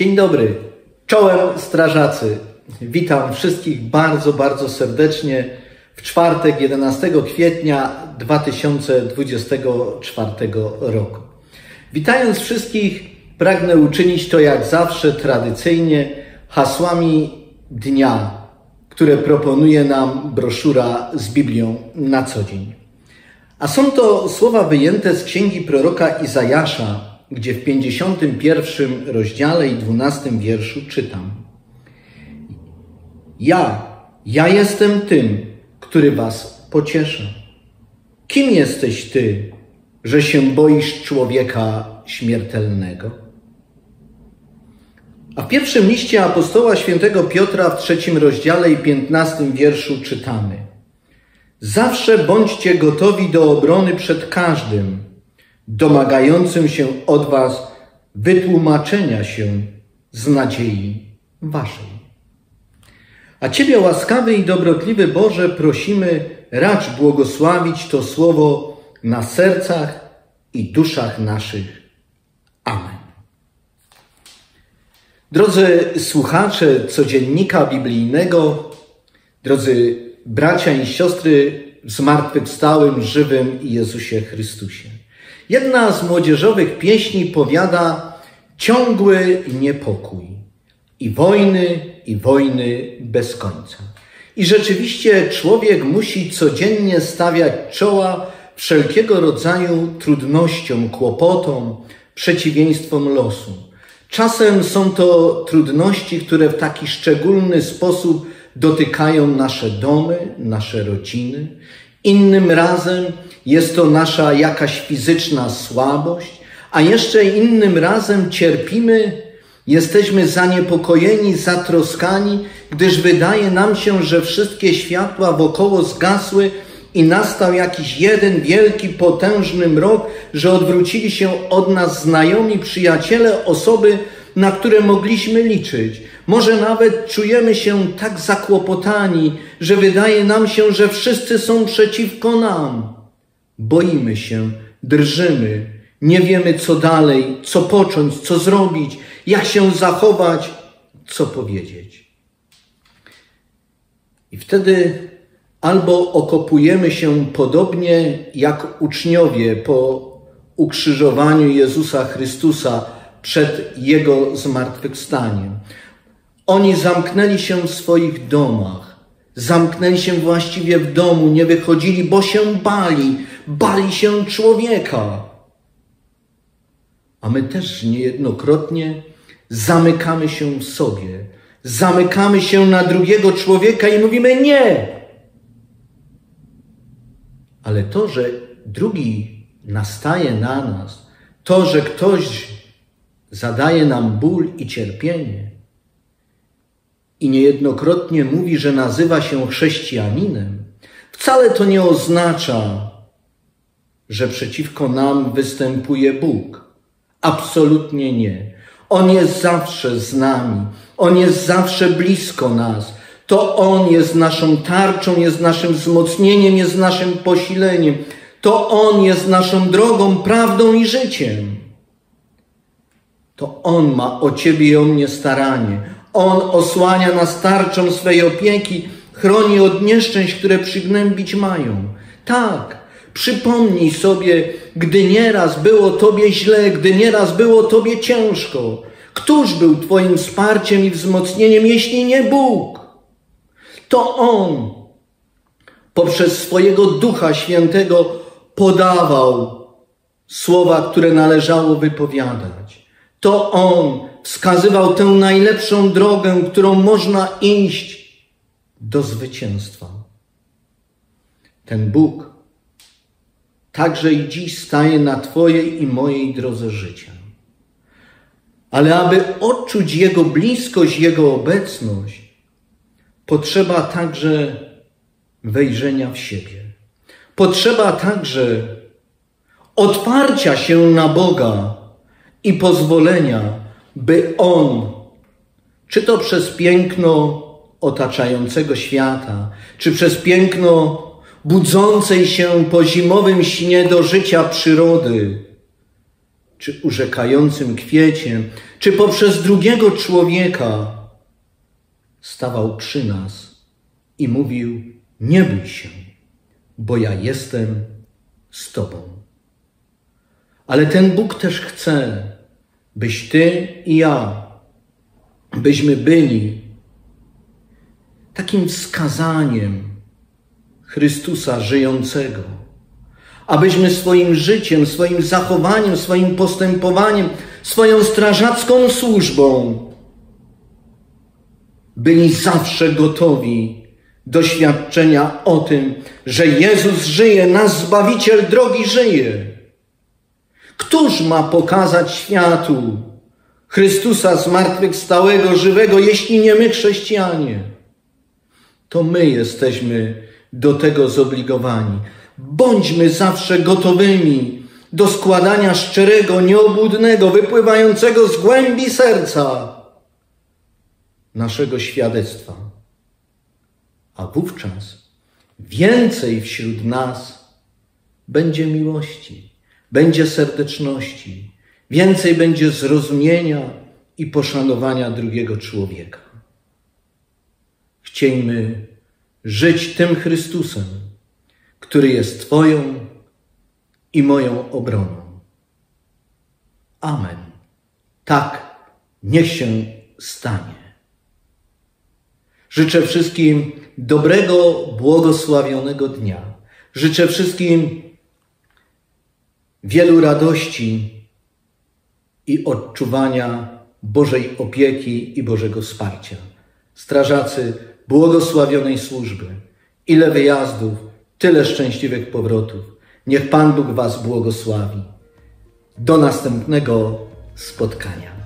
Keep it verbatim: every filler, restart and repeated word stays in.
Dzień dobry, czołem strażacy. Witam wszystkich bardzo, bardzo serdecznie w czwartek jedenastego kwietnia dwa tysiące dwudziestego czwartego roku. Witając wszystkich, pragnę uczynić to jak zawsze tradycyjnie hasłami dnia, które proponuje nam broszura z Biblią na co dzień. A są to słowa wyjęte z księgi proroka Izajasza, gdzie w pięćdziesiątym pierwszym rozdziale i dwunastym wierszu czytam: Ja, ja jestem tym, który was pociesza. Kim jesteś ty, że się boisz człowieka śmiertelnego? A w pierwszym liście apostoła świętego Piotra w trzecim rozdziale i piętnastym wierszu czytamy: Zawsze bądźcie gotowi do obrony przed każdym domagającym się od was wytłumaczenia się z nadziei waszej. A Ciebie, łaskawy i dobrotliwy Boże, prosimy, racz błogosławić to słowo na sercach i duszach naszych. Amen. Drodzy słuchacze Codziennika Biblijnego, drodzy bracia i siostry w zmartwychwstałym, żywym Jezusie Chrystusie. Jedna z młodzieżowych pieśni powiada: ciągły niepokój i wojny, i wojny bez końca. I rzeczywiście człowiek musi codziennie stawiać czoła wszelkiego rodzaju trudnościom, kłopotom, przeciwieństwom losu. Czasem są to trudności, które w taki szczególny sposób dotykają nasze domy, nasze rodziny. Innym razem jest to nasza jakaś fizyczna słabość, a jeszcze innym razem cierpimy, jesteśmy zaniepokojeni, zatroskani, gdyż wydaje nam się, że wszystkie światła wokoło zgasły i nastał jakiś jeden wielki, potężny mrok, że odwrócili się od nas znajomi, przyjaciele, osoby, na które mogliśmy liczyć. Może nawet czujemy się tak zakłopotani, że wydaje nam się, że wszyscy są przeciwko nam. Boimy się, drżymy, nie wiemy co dalej, co począć, co zrobić, jak się zachować, co powiedzieć. I wtedy albo okopujemy się podobnie jak uczniowie po ukrzyżowaniu Jezusa Chrystusa przed Jego zmartwychwstaniem. Oni zamknęli się w swoich domach, zamknęli się właściwie w domu, nie wychodzili, bo się bali, bali się człowieka. A my też niejednokrotnie zamykamy się w sobie, zamykamy się na drugiego człowieka i mówimy nie. Ale to, że drugi nastaje na nas, to, że ktoś zadaje nam ból i cierpienie i niejednokrotnie mówi, że nazywa się chrześcijaninem, wcale to nie oznacza, że przeciwko nam występuje Bóg. Absolutnie nie. On jest zawsze z nami. On jest zawsze blisko nas. To On jest naszą tarczą, jest naszym wzmocnieniem, jest naszym posileniem. To On jest naszą drogą, prawdą i życiem. To On ma o Ciebie i o mnie staranie. On osłania nas tarczą swej opieki, chroni od nieszczęść, które przygnębić mają. Tak, przypomnij sobie, gdy nieraz było Tobie źle, gdy nieraz było Tobie ciężko. Któż był Twoim wsparciem i wzmocnieniem, jeśli nie Bóg? To On poprzez swojego Ducha Świętego podawał słowa, które należało wypowiadać. To On wskazywał tę najlepszą drogę, którą można iść do zwycięstwa. Ten Bóg także i dziś staje na Twojej i mojej drodze życia. Ale aby odczuć Jego bliskość, Jego obecność, potrzeba także wejrzenia w siebie. Potrzeba także otwarcia się na Boga i pozwolenia, by On, czy to przez piękno otaczającego świata, czy przez piękno budzącej się po zimowym śnie do życia przyrody, czy urzekającym kwiecie, czy poprzez drugiego człowieka stawał przy nas i mówił: nie bój się, bo ja jestem z Tobą. Ale ten Bóg też chce, byś Ty i ja, byśmy byli takim wskazaniem Chrystusa żyjącego, abyśmy swoim życiem, swoim zachowaniem, swoim postępowaniem, swoją strażacką służbą byli zawsze gotowi do świadczenia o tym, że Jezus żyje, nasz Zbawiciel drogi żyje. Któż ma pokazać światu Chrystusa zmartwychwstałego, żywego, jeśli nie my, chrześcijanie? To my jesteśmy do tego zobligowani. Bądźmy zawsze gotowymi do składania szczerego, nieobłudnego, wypływającego z głębi serca naszego świadectwa. A wówczas więcej wśród nas będzie miłości, będzie serdeczności, więcej będzie zrozumienia i poszanowania drugiego człowieka. Chciejmy żyć tym Chrystusem, który jest Twoją i moją obroną. Amen. Tak, niech się stanie. Życzę wszystkim dobrego, błogosławionego dnia. Życzę wszystkim wielu radości i odczuwania Bożej opieki i Bożego wsparcia. Strażacy błogosławionej służby, ile wyjazdów, tyle szczęśliwych powrotów. Niech Pan Bóg Was błogosławi. Do następnego spotkania.